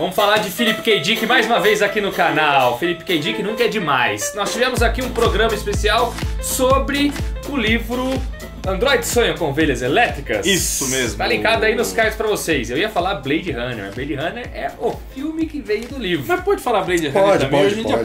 Vamos falar de Philip K. Dick mais uma vez aqui no canal. Philip K. Dick nunca é demais. Nós tivemos aqui um programa especial sobre o livro Android Sonho com Ovelhas Elétricas. Isso mesmo. Tá linkado aí nos cards pra vocês. Eu ia falar Blade Runner. Blade Runner é o filme que veio do livro. Mas pode falar Blade Runner pode, também? Hoje em dia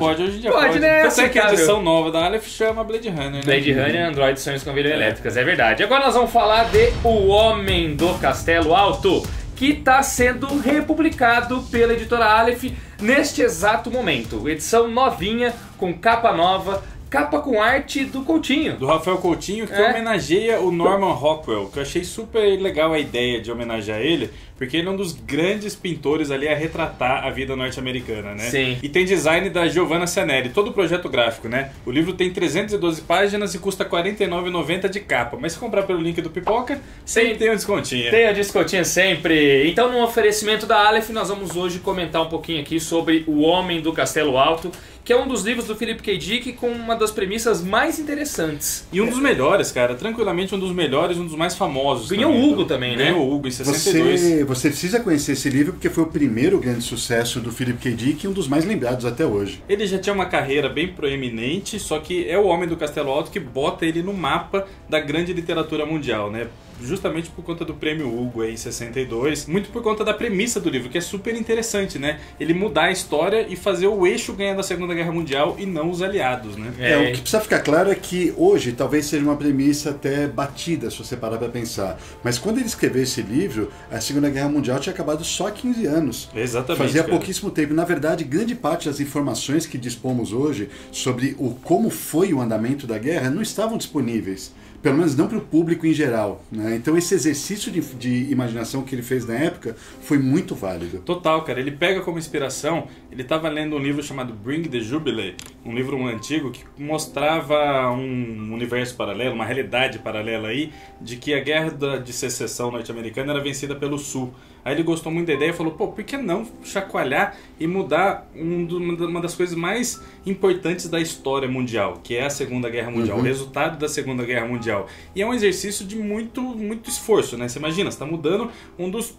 pode. Né? Até que a edição nova da Aleph chama Blade Runner, né? Blade Runner, Android Sonhos com Ovelhas Elétricas, é verdade. Agora nós vamos falar de O Homem do Castelo Alto, que está sendo republicado pela editora Aleph neste exato momento. Edição novinha, com capa nova, capa com arte do Coutinho. Do Rafael Coutinho, que homenageia o Norman Rockwell, que eu achei super legal a ideia de homenagear ele, porque ele é um dos grandes pintores ali a retratar a vida norte-americana, né? Sim. E tem design da Giovanna Cianelli, todo o projeto gráfico, né? O livro tem 312 páginas e custa R$ 49,90 de capa. Mas se comprar pelo link do Pipoca, sempre tem um descontinho. Tem um descontinho sempre. Então, no oferecimento da Aleph, nós vamos hoje comentar um pouquinho aqui sobre O Homem do Castelo Alto, que é um dos livros do Philip K. Dick com uma das premissas mais interessantes. E um dos melhores, cara. Tranquilamente um dos melhores, um dos mais famosos. Ganhou o Hugo também, né? Ganhou o Hugo em 62. Você precisa conhecer esse livro porque foi o primeiro grande sucesso do Philip K. Dick e um dos mais lembrados até hoje. Ele já tinha uma carreira bem proeminente, só que é o Homem do Castelo Alto que bota ele no mapa da grande literatura mundial, né? Justamente por conta do prêmio Hugo aí, em 62, muito por conta da premissa do livro, que é super interessante, né? Ele mudar a história e fazer o eixo ganhar da Segunda Guerra Mundial e não os aliados, né? O que precisa ficar claro é que hoje talvez seja uma premissa até batida, se você parar pra pensar. Mas quando ele escreveu esse livro, a Segunda Guerra Mundial tinha acabado só há 15 anos. Exatamente. Fazia pouquíssimo tempo. Na verdade, grande parte das informações que dispomos hoje sobre como foi o andamento da guerra não estavam disponíveis. Pelo menos não para o público em geral, né? Então esse exercício de imaginação que ele fez na época foi muito válido. Total, cara. Ele pega como inspiração, ele estava lendo um livro chamado Bring the Jubilee, um livro antigo que mostrava um universo paralelo, uma realidade paralela aí, de que a guerra de secessão norte-americana era vencida pelo Sul. Aí ele gostou muito da ideia e falou, pô, por que não chacoalhar e mudar uma das coisas mais importantes da história mundial, que é a Segunda Guerra Mundial, o resultado da Segunda Guerra Mundial. E é um exercício de muito esforço, né? Você imagina, você tá mudando um dos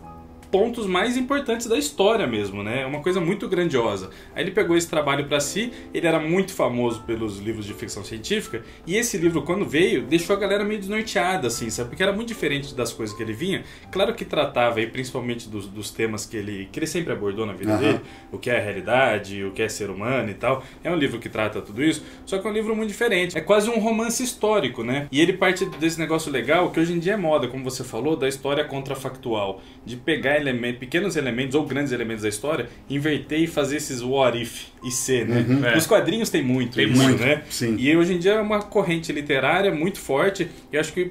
pontos mais importantes da história mesmo, né? É uma coisa muito grandiosa. Aí ele pegou esse trabalho para si, ele era muito famoso pelos livros de ficção científica, e esse livro, quando veio, deixou a galera meio desnorteada, assim, sabe? Porque era muito diferente das coisas que ele vinha. Claro que tratava aí principalmente dos temas que ele sempre abordou na vida dele, o que é a realidade, o que é ser humano e tal. É um livro que trata tudo isso, só que é um livro muito diferente. É quase um romance histórico, né? E ele parte desse negócio legal, que hoje em dia é moda, como você falou, da história contrafactual, de pegar pequenos elementos ou grandes elementos da história, inverter e fazer esses what if e ser, né? Nos quadrinhos tem muito isso, né? Sim. E hoje em dia é uma corrente literária muito forte e eu acho que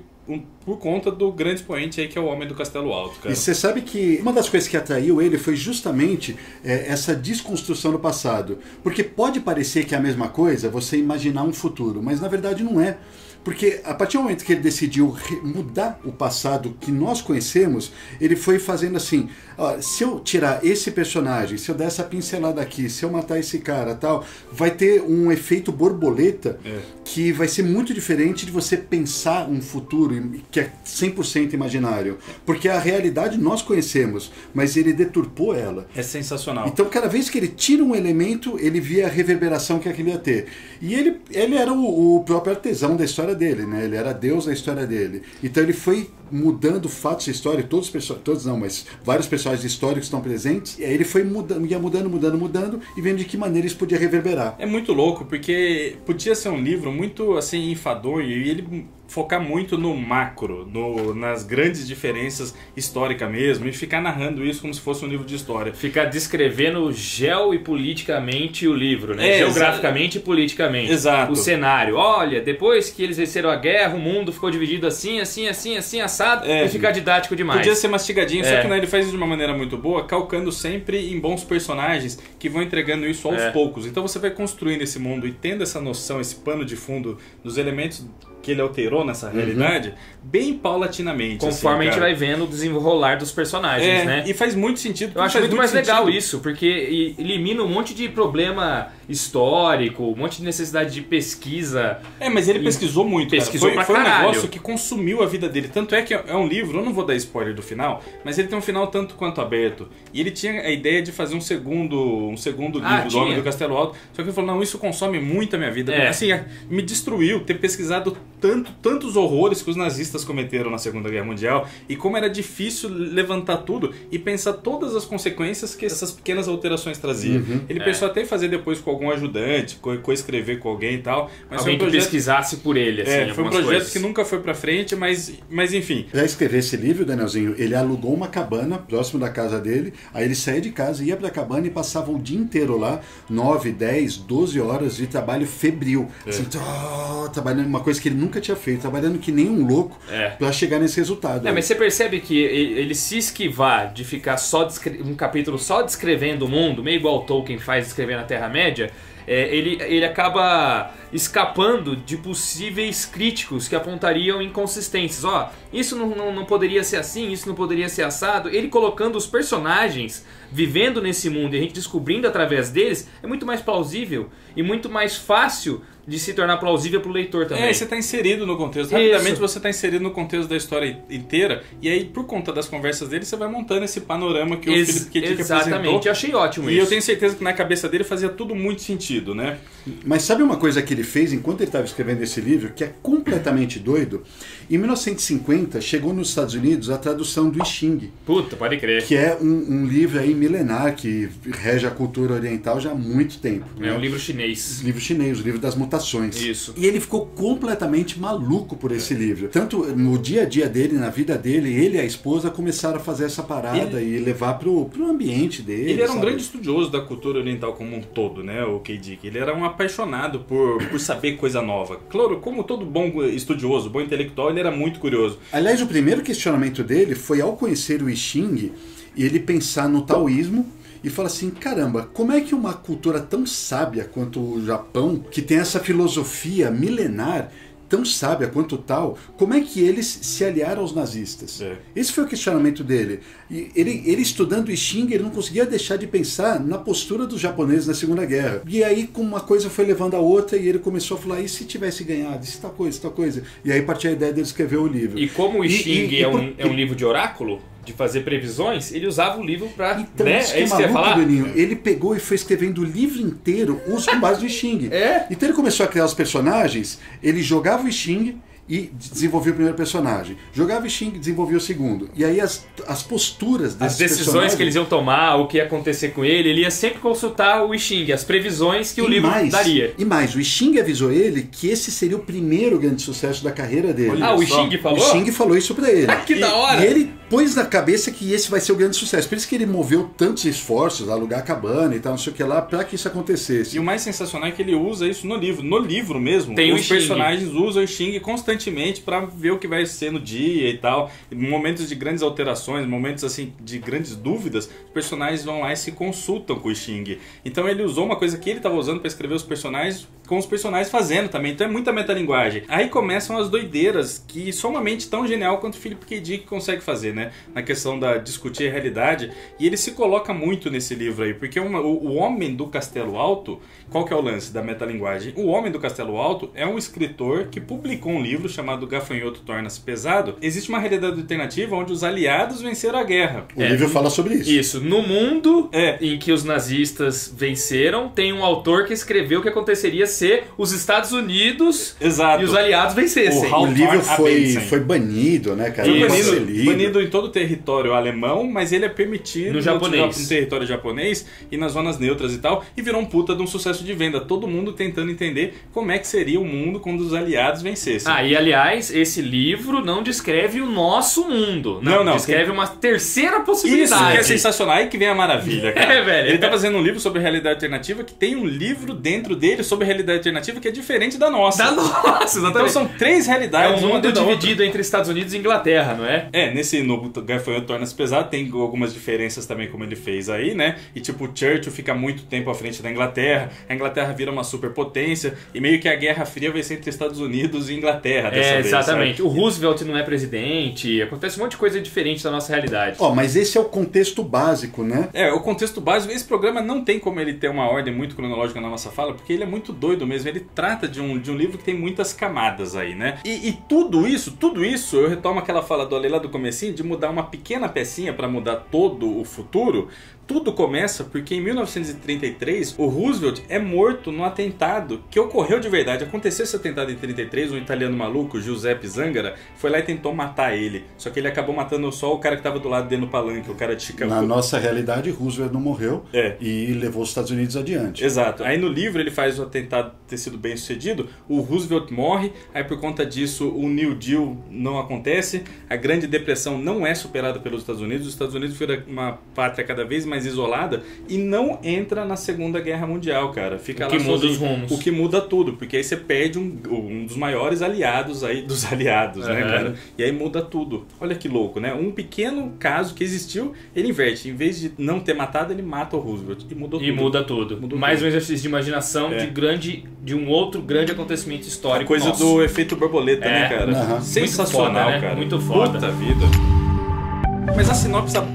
por conta do grande expoente aí que é o Homem do Castelo Alto, cara. E você sabe que uma das coisas que atraiu ele foi justamente essa desconstrução do passado. Porque pode parecer que é a mesma coisa você imaginar um futuro, mas na verdade não é. Porque a partir do momento que ele decidiu mudar o passado que nós conhecemos, ele foi fazendo assim, ó, se eu tirar esse personagem, se eu der essa pincelada aqui, se eu matar esse cara tal, vai ter um efeito borboleta que vai ser muito diferente de você pensar um futuro que é 100% imaginário. Porque a realidade nós conhecemos, mas ele deturpou ela. É sensacional. Então cada vez que ele tira um elemento, ele via a reverberação que aquilo ia ter. E ele era o próprio artesão da história dele, né? Ele era Deus da história dele. Então ele foi mudando fatos históricos, todos não, mas vários personagens históricos estão presentes. E aí ele foi mudando e vendo de que maneira isso podia reverberar. É muito louco, porque podia ser um livro muito assim enfadonho e ele focar muito no macro, nas grandes diferenças históricas mesmo, e ficar narrando isso como se fosse um livro de história. Ficar descrevendo geo e politicamente o livro, né? Geograficamente e politicamente. Exato. O cenário. Olha, depois que eles venceram a guerra, o mundo ficou dividido assim, assim, assim, assim, assado, e ficar didático demais. Podia ser mastigadinho, só que né, ele faz isso de uma maneira muito boa, calcando sempre em bons personagens que vão entregando isso aos poucos. Então você vai construindo esse mundo e tendo essa noção, esse pano de fundo dos elementos que ele alterou nessa realidade, bem paulatinamente. Conforme assim, a gente vai vendo o desenrolar dos personagens, né? E faz muito sentido. Eu acho muito mais legal isso, porque elimina um monte de problema histórico, um monte de necessidade de pesquisa. Mas ele pesquisou muito, cara. Foi um negócio que consumiu a vida dele. Tanto é que é um livro, eu não vou dar spoiler do final, mas ele tem um final tanto quanto aberto. E ele tinha a ideia de fazer um segundo livro do Homem do Castelo Alto, só que ele falou, não, isso consome muito a minha vida. É. Assim, me destruiu ter pesquisado tantos horrores que os nazistas cometeram na Segunda Guerra Mundial e como era difícil levantar tudo e pensar todas as consequências que essas pequenas alterações traziam. Uhum. Ele pensou até em fazer depois com algum ajudante, coescrever com alguém e tal. Mas alguém que pesquisasse por ele, assim, foi um projeto que nunca foi pra frente, mas enfim. Pra escrever esse livro, Danielzinho, ele alugou uma cabana próximo da casa dele, aí ele saía de casa, ia pra cabana e passava o dia inteiro lá, 9, 10, 12 horas de trabalho febril. É. Assim, trabalhando uma coisa que ele nunca tinha feito, trabalhando que nem um louco pra chegar nesse resultado. É, mas você percebe que ele se esquivar de ficar só um capítulo só descrevendo o mundo, meio igual o Tolkien faz escrevendo a Terra-média, ele acaba escapando de possíveis críticos que apontariam inconsistências. Ó, isso não poderia ser assim, isso não poderia ser assado. Ele colocando os personagens vivendo nesse mundo e a gente descobrindo através deles é muito mais plausível e muito mais fácil de se tornar plausível pro leitor também. É, você tá inserido no contexto. Rapidamente você tá inserido no contexto da história inteira e aí, por conta das conversas dele, você vai montando esse panorama que o Philip K. Dick apresentou. Exatamente, eu achei ótimo isso. E eu tenho certeza que na cabeça dele fazia tudo muito sentido, né? Mas sabe uma coisa que ele fez enquanto ele estava escrevendo esse livro, que é completamente doido? Em 1950, chegou nos Estados Unidos a tradução do I Ching. Puta, pode crer. Que é um livro aí milenar, que rege a cultura oriental já há muito tempo. É, né? Um livro chinês. O livro das mutações. Isso. E ele ficou completamente maluco por esse livro. Tanto no dia a dia dele, na vida dele, ele e a esposa começaram a fazer essa parada e levar pro ambiente dele. Ele era um grande estudioso da cultura oriental como um todo, né, o K. Dick. Ele era um apaixonado por saber coisa nova. Claro, como todo bom estudioso, bom intelectual, ele era muito curioso. Aliás, o primeiro questionamento dele foi ao conhecer o I Ching e ele pensar no taoísmo e fala assim, caramba, como é que uma cultura tão sábia quanto o Japão, que tem essa filosofia milenar, tão sábia quanto tal, como é que eles se aliaram aos nazistas? É. Esse foi o questionamento dele. E ele estudando I Ching, ele não conseguia deixar de pensar na postura dos japoneses na Segunda Guerra. E aí, com uma coisa foi levando a outra, e ele começou a falar, e se tivesse ganhado? Isso tal coisa, tal coisa. E aí partiu a ideia dele escrever o livro. E como o I Ching é um livro de oráculo, de fazer previsões, ele usava o livro pra... Então, né? É isso que ia falar? Bruninho, ele pegou e foi escrevendo o livro inteiro com base do I Ching. Então ele começou a criar os personagens, ele jogava o I Ching e desenvolvia o primeiro personagem. Jogava o I Ching e desenvolvia o segundo. E aí as posturas desses personagens... As decisões que eles iam tomar, o que ia acontecer com ele ia sempre consultar o I Ching, as previsões que o livro daria. E mais, o I Ching avisou ele que esse seria o primeiro grande sucesso da carreira dele. Olha, o I Ching falou? O I Ching falou isso pra ele. Que da hora! E ele pôs na cabeça que esse vai ser o grande sucesso. Por isso que ele moveu tantos esforços, alugar a cabana e tal, não sei o que lá, pra que isso acontecesse. E o mais sensacional é que ele usa isso no livro. No livro mesmo, os personagens usam o I Ching constantemente pra ver o que vai ser no dia e tal. Momentos de grandes alterações, momentos assim de grandes dúvidas, os personagens vão lá e se consultam com o I Ching. Então ele usou uma coisa que ele estava usando pra escrever os personagens, com os personagens fazendo também. Então é muita metalinguagem. Aí começam as doideiras que só uma mente tão genial quanto o Philip K. Dick consegue fazer, né? Na questão da discutir a realidade. E ele se coloca muito nesse livro aí, porque o Homem do Castelo Alto, qual que é o lance da metalinguagem? O Homem do Castelo Alto é um escritor que publicou um livro chamado Gafanhoto Torna-se Pesado. Existe uma realidade alternativa onde os aliados venceram a guerra. O livro fala sobre isso. Isso. No mundo em que os nazistas venceram, tem um autor que escreveu o que aconteceria ser os Estados Unidos e os aliados vencessem. O livro foi banido, né, cara? Foi banido em todo o território alemão, mas ele é permitido no território japonês e nas zonas neutras e tal, e virou um puta de um sucesso de venda. Todo mundo tentando entender como é que seria o mundo quando os aliados vencessem. E aliás, esse livro não descreve o nosso mundo. Não. Descreve uma terceira possibilidade. Isso que é sensacional. Aí que vem a maravilha, cara. Velho. Ele tá fazendo um livro sobre realidade alternativa que tem um livro dentro dele sobre realidade alternativa que é diferente da nossa. Exatamente. Então são três realidades. É um mundo dividido entre Estados Unidos e Inglaterra, não é? Nesse novo Gafanhoto Torna-se Pesado tem algumas diferenças também, como ele fez aí, né? E tipo, o Churchill fica muito tempo à frente da Inglaterra, a Inglaterra vira uma superpotência e meio que a Guerra Fria vai ser entre Estados Unidos e Inglaterra dessa vez. Exatamente. Sabe? O Roosevelt não é presidente, acontece um monte de coisa diferente da nossa realidade. Mas esse é o contexto básico, né? O contexto básico. Esse programa não tem como ele ter uma ordem muito cronológica na nossa fala, porque ele é muito doido doido mesmo. Ele trata de um livro que tem muitas camadas aí, né? E tudo isso, eu retomo aquela fala do Ale lá do comecinho, de mudar uma pequena pecinha para mudar todo o futuro. Tudo começa porque em 1933 o Roosevelt é morto num atentado que ocorreu de verdade. Aconteceu esse atentado em 33, um italiano maluco, Giuseppe Zangara, foi lá e tentou matar ele. Só que ele acabou matando só o cara que estava do lado dele no palanque, o cara de Chicago. Na nossa realidade, Roosevelt não morreu e levou os Estados Unidos adiante. Exato. Aí no livro ele faz o atentado ter sido bem sucedido, o Roosevelt morre, aí por conta disso o New Deal não acontece, a Grande Depressão não é superada pelos Estados Unidos, os Estados Unidos vira uma pátria cada vez mais isolada e não entra na Segunda Guerra Mundial, cara. Fica o que lá muda os rumos. O que muda tudo, porque aí você perde um dos maiores aliados aí dos aliados, né, cara? E aí muda tudo. Olha que louco, né? Um pequeno caso que existiu, ele inverte. Em vez de não ter matado, ele mata o Roosevelt. E mudou tudo. E muda tudo. Mudou mais tudo. Um exercício de imaginação de um outro grande acontecimento histórico. A coisa do efeito borboleta, né, cara? Uhum. Sensacional, muito foda, né? Cara. Muito foda. Puta vida. Mas a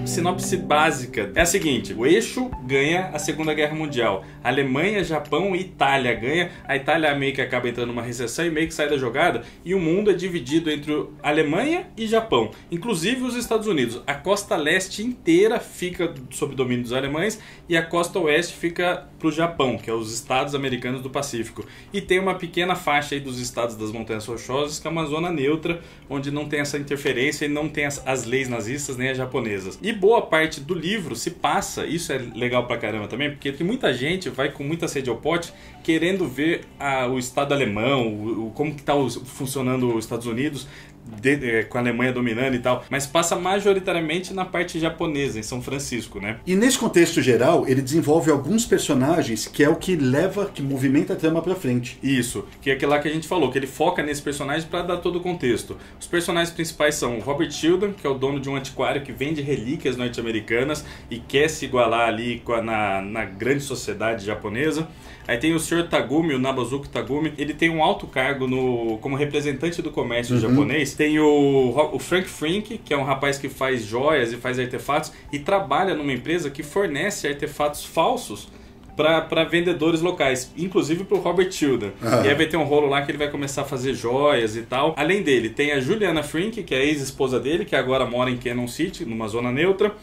sinopse básica é a seguinte: o eixo ganha a Segunda Guerra Mundial, a Alemanha, Japão e Itália ganha, a Itália meio que acaba entrando numa recessão e meio que sai da jogada, e o mundo é dividido entre Alemanha e Japão, inclusive os Estados Unidos. A costa leste inteira fica sob domínio dos alemães e a costa oeste fica pro Japão, que é os estados americanos do Pacífico. E tem uma pequena faixa aí dos estados das Montanhas Rochosas, que é uma zona neutra, onde não tem essa interferência e não tem as leis nazistas, nem japonesas. E boa parte do livro se passa, isso é legal pra caramba também, porque tem muita gente vai com muita sede ao pote querendo ver o Estado alemão, como que tá funcionando os Estados Unidos, com a Alemanha dominando e tal, mas passa majoritariamente na parte japonesa, em São Francisco, né? E nesse contexto geral, ele desenvolve alguns personagens que é o que leva, que movimenta a trama pra frente. Isso, que é aquilo lá que a gente falou, que ele foca nesse personagem pra dar todo o contexto. Os personagens principais são o Robert Tilden, que é o dono de um antiquário que vende relíquias norte-americanas e quer se igualar ali na grande sociedade japonesa. Aí tem o Sr. Tagumi, o Nabazuki Tagumi, ele tem um alto cargo como representante do comércio japonês. Tem o Frank Frink, que é um rapaz que faz joias e faz artefatos e trabalha numa empresa que fornece artefatos falsos para vendedores locais, inclusive para o Robert Tilden. E aí vai ter um rolo lá que ele vai começar a fazer joias e tal. Além dele, tem a Juliana Frink, que é a ex-esposa dele, que agora mora em Cannon City, numa zona neutra.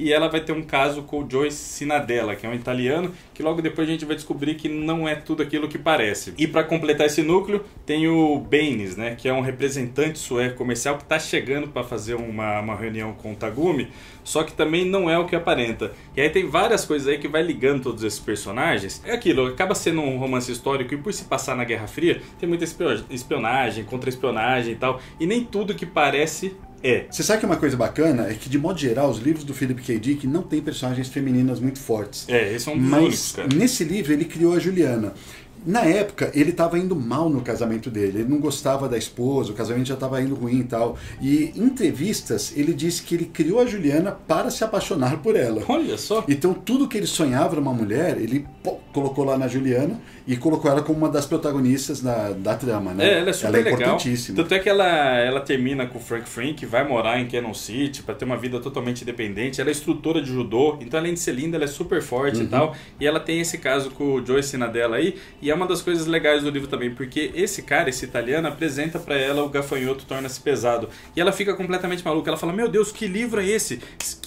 E ela vai ter um caso com o Joe Sinadella, que é um italiano, que logo depois a gente vai descobrir que não é tudo aquilo que parece. E para completar esse núcleo, tem o Baines, né, que é um representante sueco comercial que está chegando para fazer uma reunião com o Tagumi, só que também não é o que aparenta. E aí tem várias coisas aí que vai ligando todos esses personagens. É aquilo, acaba sendo um romance histórico e por se passar na Guerra Fria, tem muita espionagem, contra-espionagem e tal, e nem tudo que parece... Você sabe que uma coisa bacana é que, de modo geral, os livros do Philip K. Dick não tem personagens femininas muito fortes. Eles são muito únicos, cara. Mas nesse livro ele criou a Juliana. Na época, ele estava indo mal no casamento dele, ele não gostava da esposa, o casamento já estava indo ruim e tal. E em entrevistas, ele disse que ele criou a Juliana para se apaixonar por ela. Olha só! Então tudo que ele sonhava numa mulher, ele colocou lá na Juliana e colocou ela como uma das protagonistas da trama, né? Ela é super legal. Ela é importantítíssima. Tanto é que ela termina com o Frank Frink, vai morar em Cannon City para ter uma vida totalmente independente. Ela é instrutora de judô, então além de ser linda, ela é super forte e tal. E ela tem esse caso com o Joe Sinadella aí, e é uma das coisas legais do livro também, porque esse cara, esse italiano, apresenta pra ela O Gafanhoto Torna-se Pesado. E ela fica completamente maluca. Ela fala, meu Deus, que livro é esse?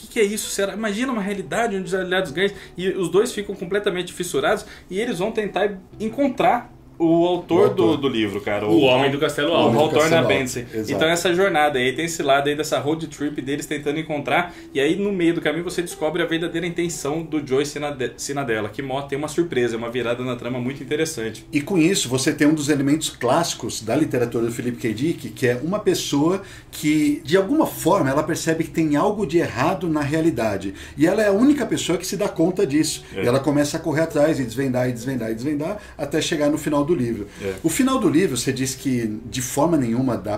Que é isso? Será? Imagina uma realidade onde os aliados ganham. E os dois ficam completamente fissurados e eles vão tentar encontrar o autor do livro, cara. O Homem do Castelo Alto. O Hawthorne Benson. Então essa jornada aí, tem esse lado aí dessa road trip deles tentando encontrar, e aí no meio do caminho você descobre a verdadeira intenção do Joe Sinadella, que tem uma surpresa, uma virada na trama muito interessante. E com isso você tem um dos elementos clássicos da literatura do Philip K. Dick, que é uma pessoa que, de alguma forma, ela percebe que tem algo de errado na realidade. E ela é a única pessoa que se dá conta disso. E ela começa a correr atrás e desvendar, e desvendar, e desvendar, até chegar no final do livro. O final do livro, você diz que de forma nenhuma dá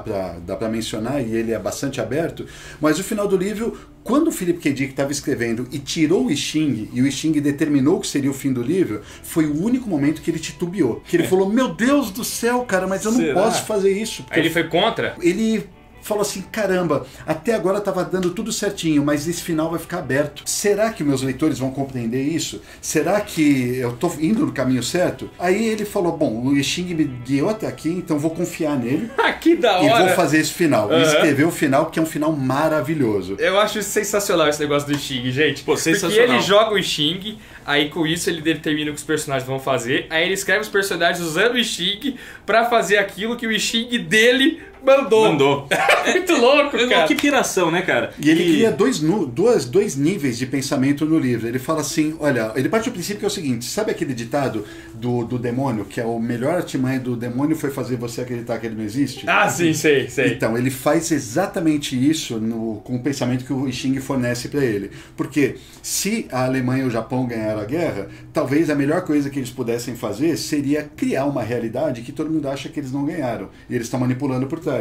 pra mencionar, e ele é bastante aberto, mas o final do livro, quando o Philip K. Dick estava escrevendo e tirou o Ising, e o Ising determinou que seria o fim do livro, foi o único momento que ele titubeou. Que ele falou, meu Deus do céu, cara, mas eu não posso fazer isso. Aí ele foi contra? Ele falou assim, caramba, até agora estava dando tudo certinho, mas esse final vai ficar aberto. Será que meus leitores vão compreender isso? Será que eu estou indo no caminho certo? Aí ele falou, bom, o Ixing me guiou até aqui, então vou confiar nele. Que da hora! E vou fazer esse final. Uhum. E escrever o final, que é um final maravilhoso. Eu acho isso sensacional, esse negócio do Ixing, gente. Pô, sensacional. Porque ele joga o Ixing, aí com isso ele determina o que os personagens vão fazer, aí ele escreve os personagens usando o Ixing pra fazer aquilo que o Ixing dele mandou. Muito louco, cara. Que piração, né, cara? E ele cria dois níveis de pensamento no livro. Ele fala assim, olha, ele parte do princípio que é o seguinte, sabe aquele ditado do demônio, que é o melhor artimanha do demônio foi fazer você acreditar que ele não existe? Ah, sim, sei. Então, ele faz exatamente isso com o pensamento que o Ixing fornece pra ele. Porque se a Alemanha e o Japão ganharam a guerra, talvez a melhor coisa que eles pudessem fazer seria criar uma realidade que todo mundo acha que eles não ganharam. E eles estão manipulando por trás.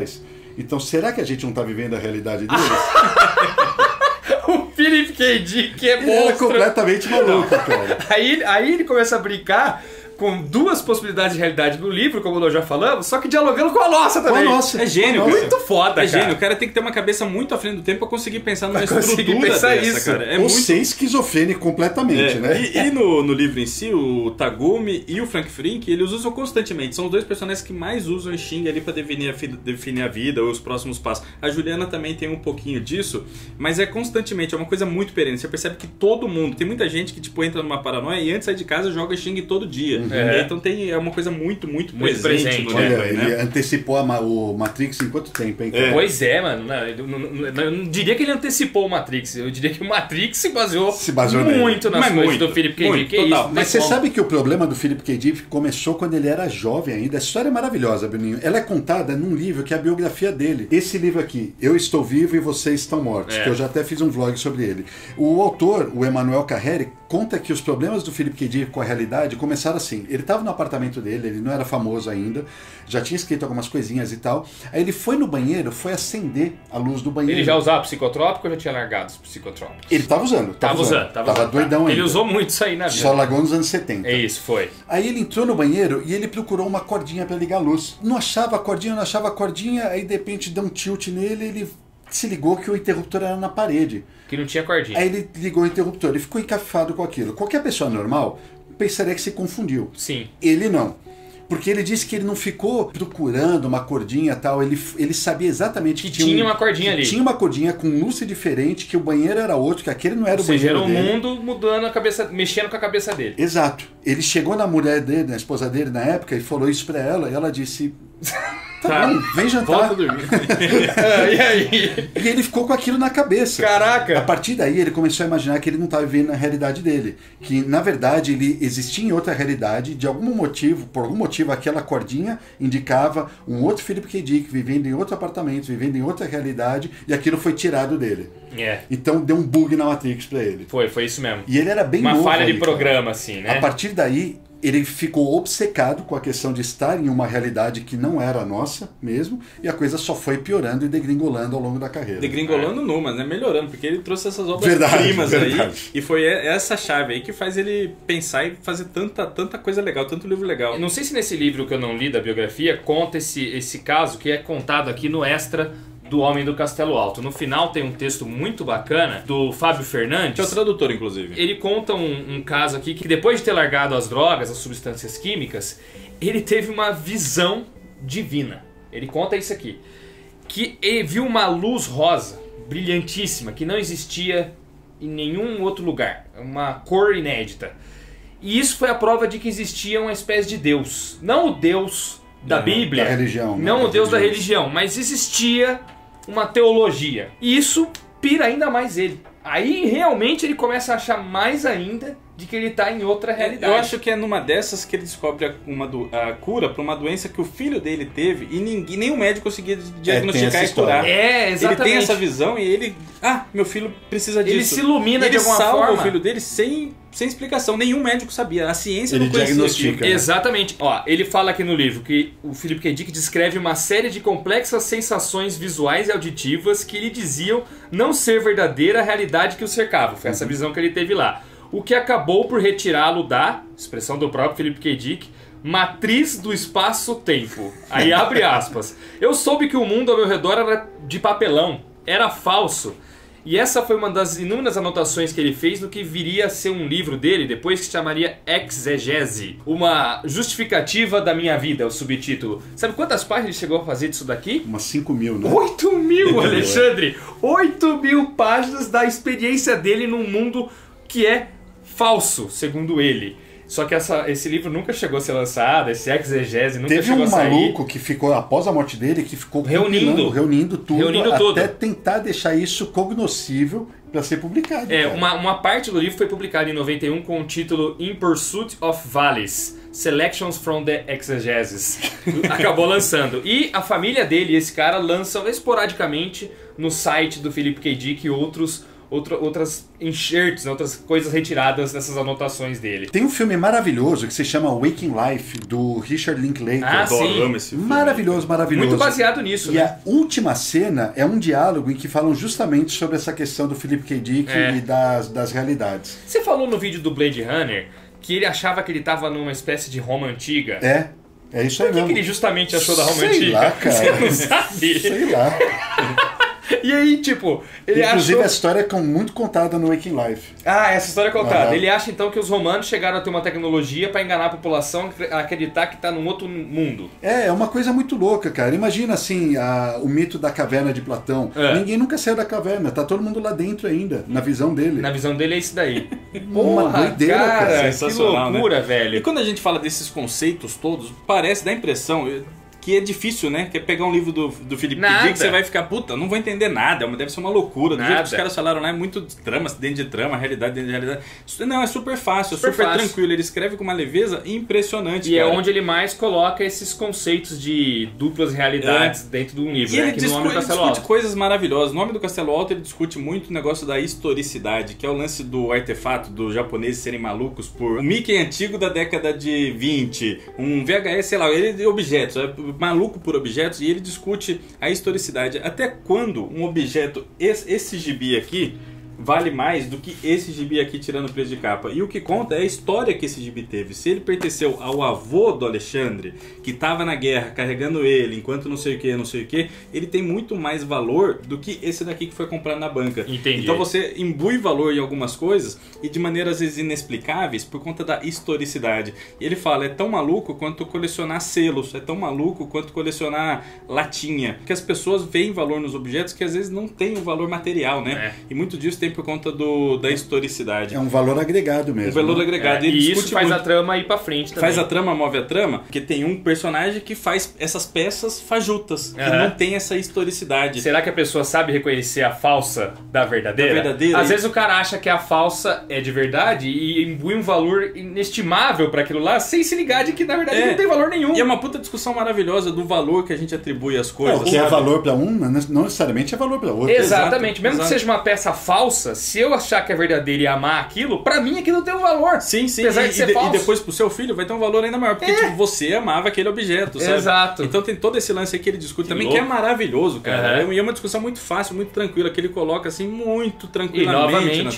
Então, será que a gente não está vivendo a realidade deles? O Philip K. Dick é monstro. Ele é completamente maluco, cara. Aí ele começa a brincar com duas possibilidades de realidade no livro, como nós já falamos, só que dialogando com a nossa também. É gênio. Muito foda, cara. É gênio. O cara tem que ter uma cabeça muito à frente do tempo pra conseguir pensar numa estrutura dessa, isso, cara. É muito esquizofrênico completamente, né? E no livro em si, o Tagumi e o Frank Frink, eles usam constantemente. São os dois personagens que mais usam o Ixing ali pra definir a vida ou os próximos passos. A Juliana também tem um pouquinho disso, mas é constantemente. É uma coisa muito perene. Você percebe que todo mundo... Tem muita gente que, tipo, entra numa paranoia e antes de sair de casa joga Ixing todo dia. Então é uma coisa muito presente. No livro, olha, né? Ele antecipou o Matrix em quanto tempo, hein? É. Pois é, mano. Eu não diria que ele antecipou o Matrix. Eu diria que o Matrix se baseou muito nas coisas do Philip K. Dick. Mas você sabe que o problema do Philip K. Dick começou quando ele era jovem ainda. A história é maravilhosa, Bruninho. Ela é contada num livro que é a biografia dele. Esse livro aqui, Eu Estou Vivo e Vocês Estão Mortos, que eu já até fiz um vlog sobre ele. O autor, o Emmanuel Carreri, conta que os problemas do Philip K. Dick com a realidade começaram assim. Ele estava no apartamento dele, ele não era famoso ainda, já tinha escrito algumas coisinhas e tal. Aí ele foi no banheiro, foi acender a luz do banheiro. Ele já usava psicotrópico ou já tinha largado os psicotrópicos? Ele estava usando. Tava doidão ainda. Ele usou muito isso aí na vida. Só largou nos anos 70. É isso, foi. Aí ele entrou no banheiro e ele procurou uma cordinha para ligar a luz. Não achava a cordinha, aí de repente deu um tilt nele, ele se ligou que o interruptor era na parede. Que não tinha cordinha. Aí ele ligou o interruptor, ele ficou encafado com aquilo. Qualquer pessoa normal pensaria que se confundiu. Sim. Ele não. Porque ele disse que ele não ficou procurando uma cordinha e tal, ele sabia exatamente que tinha uma cordinha ali. Tinha uma cordinha com luz diferente, que o banheiro era outro, que aquele não era o banheiro dele. Ou seja, era o mundo mudando a cabeça, mexendo com a cabeça dele. Exato. Ele chegou na mulher dele, na esposa dele na época, e falou isso pra ela, e ela disse... Tá bom, vem jantar. Volta dormir. E aí? E ele ficou com aquilo na cabeça. Caraca! A partir daí ele começou a imaginar que ele não estava vivendo a realidade dele. Que na verdade ele existia em outra realidade, de algum motivo, por algum motivo aquela cordinha indicava um outro Philip K. Dick vivendo em outro apartamento, vivendo em outra realidade, e aquilo foi tirado dele. Então deu um bug na Matrix pra ele. Foi isso mesmo. E ele era bem novo. Uma falha de programa, assim, né? A partir daí... ele ficou obcecado com a questão de estar em uma realidade que não era a nossa mesmo, e a coisa só foi piorando e degringolando ao longo da carreira. Degringolando não, mas né? Melhorando, porque ele trouxe essas obras-primas aí, e foi essa chave aí que faz ele pensar e fazer tanta coisa legal, tanto livro legal. Não sei se nesse livro que eu não li da biografia conta esse caso que é contado aqui no extra do Homem do Castelo Alto. No final tem um texto muito bacana do Fábio Fernandes. Que é o tradutor, inclusive. Ele conta um caso aqui que depois de ter largado as drogas, as substâncias químicas, ele teve uma visão divina. Ele conta isso aqui. Que ele viu uma luz rosa, brilhantíssima, que não existia em nenhum outro lugar. Uma cor inédita. E isso foi a prova de que existia uma espécie de Deus. Não o Deus da Bíblia. Da religião. Não o Deus da religião, mas existia uma teologia. E isso pira ainda mais ele. Aí realmente ele começa a achar mais ainda de que ele está em outra realidade. Eu acho que é numa dessas que ele descobre a cura para uma doença que o filho dele teve e nenhum médico conseguia diagnosticar e curar. Exatamente. Ele tem essa visão e ele... Ah, meu filho precisa disso. Ele se ilumina de alguma forma. Ele salva o filho dele sem explicação. Nenhum médico sabia. A ciência não conhecia. Ele diagnostica. Exatamente. Ó, ele fala aqui no livro que o Philip K. Dick descreve uma série de complexas sensações visuais e auditivas que lhe diziam não ser verdadeira a realidade que o cercava. Foi essa visão que ele teve lá. O que acabou por retirá-lo da, expressão do próprio Philip K. Dick, matriz do espaço-tempo. Aí abre aspas. Eu soube que o mundo ao meu redor era de papelão, era falso. E essa foi uma das inúmeras anotações que ele fez no que viria a ser um livro dele, depois que se chamaria Exegese. Uma justificativa da minha vida, o subtítulo. Sabe quantas páginas chegou a fazer disso daqui? Umas 5 mil, né? 8 mil, Alexandre! 8 mil páginas da experiência dele num mundo que é falso, segundo ele. Só que esse livro nunca chegou a ser lançado, esse Exegese nunca chegou a sair. Teve um maluco que ficou, após a morte dele, que ficou reunindo tudo até tentar deixar isso cognoscível para ser publicado. É, uma parte do livro foi publicada em 91 com o título In Pursuit of Valleys, Selections from the Exegeses. Acabou lançando. E a família dele, esse cara, lançam esporadicamente no site do Philip K. Dick e outras enxertos, outras coisas retiradas dessas anotações dele. Tem um filme maravilhoso que se chama Waking Life, do Richard Linklater. Ah, sim. Esse filme. Maravilhoso, maravilhoso. Muito baseado nisso, né? E a última cena é um diálogo em que falam justamente sobre essa questão do Philip K. Dick e das realidades. Você falou no vídeo do Blade Runner que ele achava que ele estava numa espécie de Roma antiga. É. É isso aí mesmo. Por que ele justamente achou da Roma antiga? Sei lá, cara. Você não sabe? Sei lá. E aí, tipo, Inclusive, a história é muito contada no Waking Life. Ah, essa história é contada. Ele acha, então, que os romanos chegaram a ter uma tecnologia para enganar a população a acreditar que tá num outro mundo. É uma coisa muito louca, cara. Imagina, assim, o mito da caverna de Platão. É. Ninguém nunca saiu da caverna. Tá todo mundo lá dentro ainda, na visão dele. Na visão dele é isso daí. Porra, uma doideira, cara. Sensacional, que loucura, né, velho? E quando a gente fala desses conceitos todos, parece, dá a impressão... que é difícil, né? Que é pegar um livro do Philip K. Dick, você vai ficar, puta, não vou entender nada, deve ser uma loucura. Do jeito que os caras falaram lá, é muito trama, dentro de trama, realidade dentro de realidade. Não, é super fácil, é super tranquilo. Ele escreve com uma leveza impressionante. E cara, é onde ele mais coloca esses conceitos de duplas realidades dentro de um livro. E ele, ele discute coisas maravilhosas. No Homem do Castelo Alto, ele discute muito o negócio da historicidade, que é o lance do artefato dos japoneses serem malucos por um Mickey antigo da década de 20, um VHS, sei lá, ele de objetos, maluco por objetos, e ele discute a historicidade. Até quando um objeto, esse gibi aqui, vale mais do que esse gibi aqui tirando o preço de capa. E o que conta é a história que esse gibi teve. Se ele pertenceu ao avô do Alexandre, que estava na guerra carregando ele, enquanto não sei o que, não sei o que, ele tem muito mais valor do que esse daqui que foi comprado na banca. Entendi. Então você imbui valor em algumas coisas e de maneiras às vezes inexplicáveis por conta da historicidade. E ele fala, é tão maluco quanto colecionar selos, é tão maluco quanto colecionar latinha. Que as pessoas veem valor nos objetos que às vezes não tem o valor material, né? É. E muito disso tem por conta da historicidade. É um valor agregado mesmo. Um valor agregado. Ele discute isso, faz muito a trama ir pra frente também. Faz a trama, move a trama, porque tem um personagem que faz essas peças fajutas, que não tem essa historicidade. Será que a pessoa sabe reconhecer a falsa da verdadeira? Às vezes o cara acha que a falsa é de verdade e imbui um valor inestimável pra aquilo lá, sem se ligar de que na verdade não tem valor nenhum. E é uma puta discussão maravilhosa do valor que a gente atribui às coisas. O que é valor pra um, não necessariamente é valor pra outro. Exatamente. Mesmo que seja uma peça falsa, se eu achar que é verdadeiro e amar aquilo, pra mim aquilo tem um valor. Sim, sim. Apesar de ser falso. E depois pro seu filho vai ter um valor ainda maior, porque tipo, você amava aquele objeto, sabe? Exato. Então tem todo esse lance aí que ele discute também, que é maravilhoso, cara. E é uma discussão muito fácil, muito tranquila, que ele coloca assim, muito tranquilamente.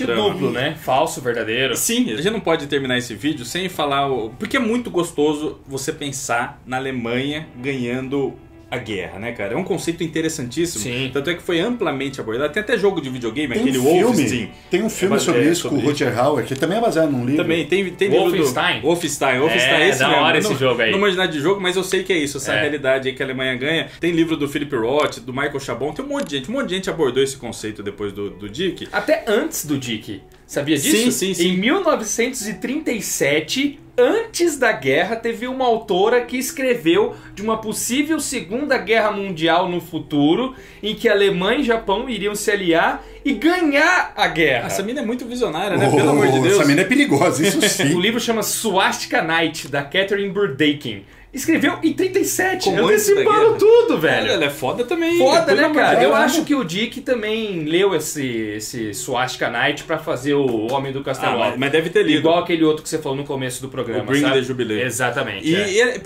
E novamente duplo, né? Falso, verdadeiro. Sim, a gente não pode terminar esse vídeo sem falar... Porque é muito gostoso você pensar na Alemanha ganhando... a guerra, né, cara? É um conceito interessantíssimo. Sim. Tanto é que foi amplamente abordado. Tem até jogo de videogame, aquele Wolfenstein. Tem um filme sobre isso com o Rutger Hauer, que também é baseado num livro. Também, tem Wolfenstein. Wolfenstein. É da hora esse jogo aí. Não vou imaginar de jogo, mas eu sei que é isso, essa realidade aí que a Alemanha ganha. Tem livro do Philip Roth, do Michael Chabon, tem um monte de gente abordou esse conceito depois do Dick. Até antes do Dick. Sabia disso? Sim, sim, sim. Em 1937... antes da guerra, teve uma autora que escreveu de uma possível Segunda Guerra Mundial no futuro, em que Alemanha e Japão iriam se aliar e ganhar a guerra. Essa mina é muito visionária, né? Pelo amor de Deus. Essa mina é perigosa, isso sim. O livro chama Swastika Night, da Catherine Burdakin. Escreveu em 37, antecipando tudo, velho. Ela é foda também. Foda, né, cara? Eu acho que o Dick também leu esse Swastika Night pra fazer o Homem do Castelo Alto. Mas deve ter lido. Igual aquele outro que você falou no começo do programa, o Bring the Jubilee. Exatamente.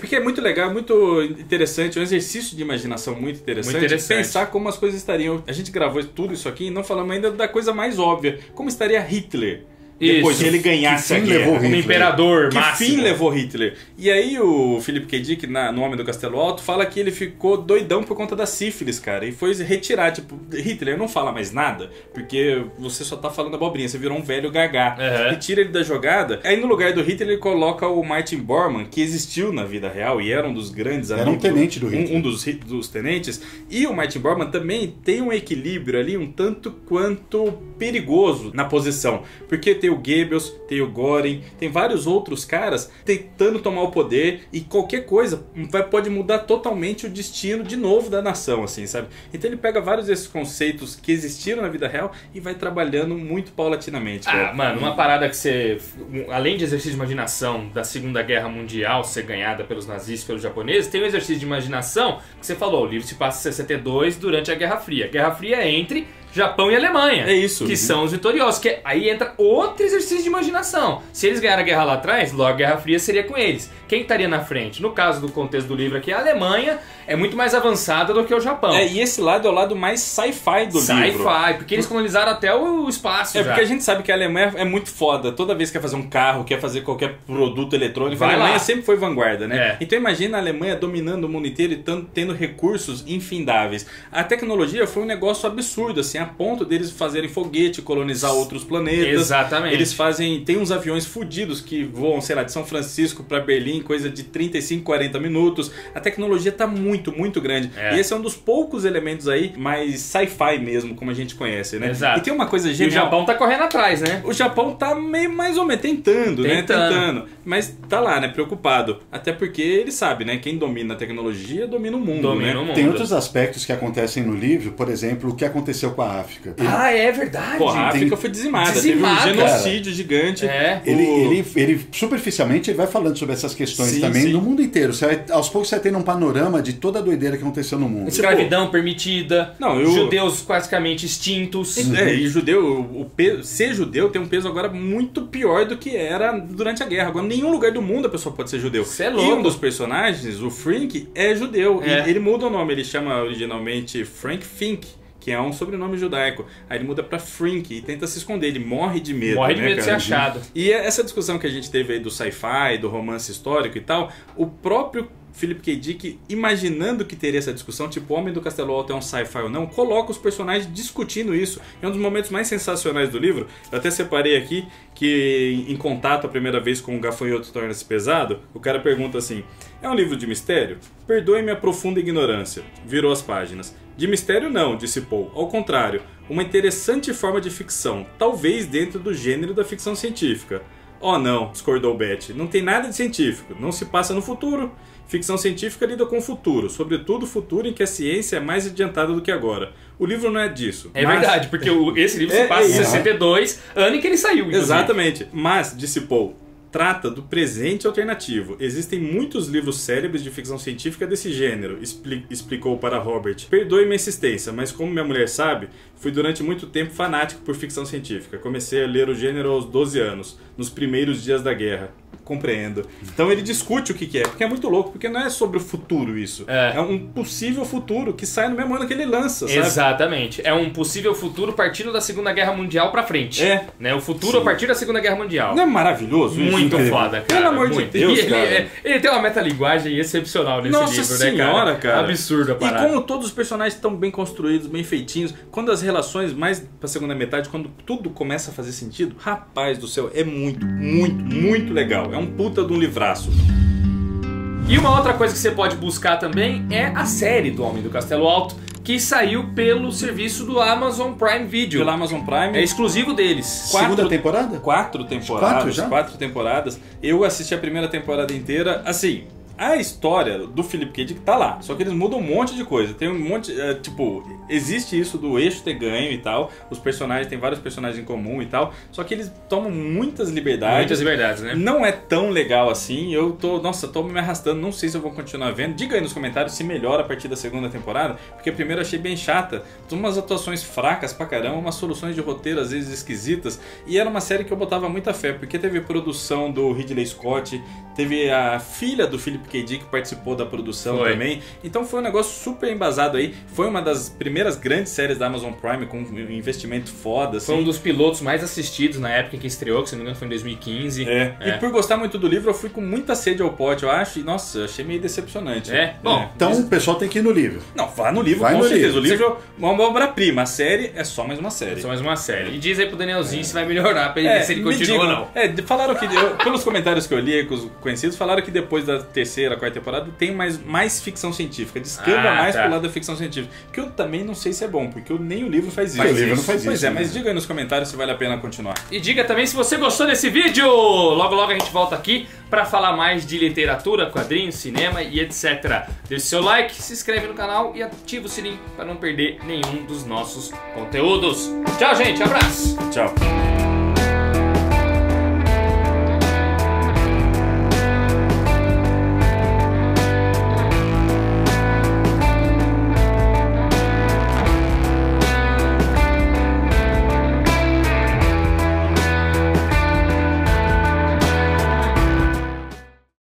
Porque é muito legal, muito interessante, um exercício de imaginação muito interessante. Muito interessante. Pensar como as coisas estariam. A gente gravou tudo isso aqui e não falamos ainda da coisa mais óbvia. Como estaria Hitler? depois se ele ganhasse a guerra. Como imperador máximo. Que fim levou Hitler? E aí o Philip K. Dick, no Homem do Castelo Alto, fala que ele ficou doidão por conta da sífilis, cara. E foi retirar, tipo, Hitler não fala mais nada, porque você só tá falando abobrinha, você virou um velho gagá. Uhum. E tira ele da jogada. Aí no lugar do Hitler ele coloca o Martin Bormann, que existiu na vida real e era um dos grandes amigos. Era um tenente do Hitler. Um dos tenentes. E o Martin Bormann também tem um equilíbrio ali um tanto quanto perigoso na posição. Porque tem o Goebbels, tem o Göring, tem vários outros caras tentando tomar o poder e qualquer coisa pode mudar totalmente o destino de novo da nação, assim, sabe? Então ele pega vários desses conceitos que existiram na vida real e vai trabalhando muito paulatinamente. Ah, mano, uma parada que você, além de exercício de imaginação da Segunda Guerra Mundial ser ganhada pelos nazistas, pelos japoneses, tem um exercício de imaginação que você falou, o livro se passa em 1962 durante a Guerra Fria. Guerra Fria é entre Japão e Alemanha, é isso, que são os vitoriosos, que aí entra outro exercício de imaginação. Se eles ganharam a guerra lá atrás, logo a Guerra Fria seria com eles. Quem estaria na frente? No caso do contexto do livro aqui, a Alemanha é muito mais avançada do que o Japão. É, e esse lado é o lado mais sci-fi do livro. Sci-fi, porque eles colonizaram até o espaço. É, já. Porque a gente sabe que a Alemanha é muito foda. Toda vez que quer fazer um carro, quer fazer qualquer produto eletrônico, a Alemanha sempre foi vanguarda, né? É. Então imagina a Alemanha dominando o mundo inteiro e tendo recursos infindáveis. A tecnologia foi um negócio absurdo, assim, a ponto deles fazerem foguete, colonizar outros planetas. Exatamente. Eles fazem... Tem uns aviões fodidos que voam, sei lá, de São Francisco pra Berlim, coisa de 35, 40 minutos. A tecnologia tá muito, muito grande. É. E esse é um dos poucos elementos aí mais sci-fi mesmo, como a gente conhece, né? Exato. E tem uma coisa genial... E o Japão tá correndo atrás, né? O Japão tá meio mais ou menos tentando, né? Mas tá lá, né? Preocupado. Até porque ele sabe, né? Quem domina a tecnologia domina o mundo, né? Tem outros aspectos que acontecem no livro, por exemplo, o que aconteceu com a África. Ah, é verdade. Pô, a África foi dizimada. Teve um genocídio gigante. É. Ele superficialmente ele vai falando sobre essas questões também no mundo inteiro. Você, aos poucos você tem um panorama de toda a doideira que aconteceu no mundo. Escravidão permitida, judeus basicamente extintos. É, e judeu, ser judeu tem um peso agora muito pior do que era durante a guerra. Agora, em nenhum lugar do mundo a pessoa pode ser judeu. Você é louco. E um dos personagens, o Frank, é judeu. É. E ele muda o nome, ele chama originalmente Frank Fink, que é um sobrenome judaico. Aí ele muda pra Frink e tenta se esconder. Ele morre de medo. Morre de medo de ser achado. E essa discussão que a gente teve aí do sci-fi, do romance histórico e tal, o próprio Philip K. Dick, imaginando que teria essa discussão, tipo, o Homem do Castelo Alto é um sci-fi ou não, coloca os personagens discutindo isso. É um dos momentos mais sensacionais do livro. Eu até separei aqui que, em Contato, a primeira vez com O Gafanhoto Torna-se Pesado, o cara pergunta assim: é um livro de mistério? Perdoe-me a profunda ignorância. Virou as páginas. De mistério não, disse Poe. Ao contrário, uma interessante forma de ficção, talvez dentro do gênero da ficção científica. Oh não, discordou Betty, não tem nada de científico, não se passa no futuro. Ficção científica lida com o futuro, sobretudo o futuro em que a ciência é mais adiantada do que agora. O livro não é disso. É verdade, porque esse livro se passa em 62, ano em que ele saiu. Inclusive. Exatamente, mas, disse Poe, trata do presente alternativo. Existem muitos livros célebres de ficção científica desse gênero, explicou para Robert. Perdoe minha insistência, mas como minha mulher sabe, fui durante muito tempo fanático por ficção científica. Comecei a ler o gênero aos 12 anos, nos primeiros dias da guerra. Compreendo. Então ele discute o que é, porque é muito louco, porque não é sobre o futuro isso. É um possível futuro que sai no mesmo ano que ele lança, sabe? Exatamente. É um possível futuro partindo da Segunda Guerra Mundial pra frente. É. Né? O futuro a partir da Segunda Guerra Mundial. Não é maravilhoso isso? Muito foda, cara. Pelo amor de Deus, e cara. Ele tem uma metalinguagem excepcional nesse livro, né, cara? Absurdo a parada. E como todos os personagens estão bem construídos, bem feitinhos, quando as relações, mais pra segunda metade, quando tudo começa a fazer sentido, rapaz do céu, é muito, muito, muito legal. É um puta de um livraço. E uma outra coisa que você pode buscar também é a série do Homem do Castelo Alto, que saiu pelo serviço do Amazon Prime Video. Pelo Amazon Prime. É exclusivo deles. Segunda temporada? 4 temporadas. 4 temporadas. Eu assisti a primeira temporada inteira, assim... A história do Philip K. Dick tá lá, só que eles mudam um monte de coisa. Tem um monte, tipo, existe isso do eixo ter ganho e tal. Os personagens, tem vários personagens em comum e tal. Só que eles tomam muitas liberdades. Muitas liberdades, né? Não é tão legal assim. Eu tô, nossa, tô me arrastando, não sei se eu vou continuar vendo. Diga aí nos comentários se melhora a partir da segunda temporada, porque a primeira eu achei bem chata. Umas atuações fracas pra caramba, umas soluções de roteiro às vezes esquisitas. E era uma série que eu botava muita fé, porque teve produção do Ridley Scott, Teve a filha do Philip K. Dick que participou da produção também. Então foi um negócio super embasado aí. Foi uma das primeiras grandes séries da Amazon Prime com um investimento foda. Assim. Foi um dos pilotos mais assistidos na época em que estreou, que se não me engano foi em 2015. E por gostar muito do livro, eu fui com muita sede ao pote, eu acho. E nossa, eu achei meio decepcionante. Bom, então o pessoal tem que ir no livro. Não, vá no livro, com certeza. O livro é uma obra-prima. A série é só mais uma série. É só mais uma série. E diz aí pro Danielzinho se vai melhorar pra ele ver se ele continua ou não. Falaram que, pelos comentários que eu li com os conhecidos, falaram que depois da terceira, quarta temporada tem mais ficção científica. Descamba mais pro lado da ficção científica. Que eu também não sei se é bom, porque nem o livro faz isso. Mas diga aí nos comentários se vale a pena continuar. E diga também se você gostou desse vídeo. Logo, logo a gente volta aqui pra falar mais de literatura, quadrinhos, cinema e etc. Deixe seu like, se inscreve no canal e ativa o sininho pra não perder nenhum dos nossos conteúdos. Tchau, gente. Abraço. Tchau.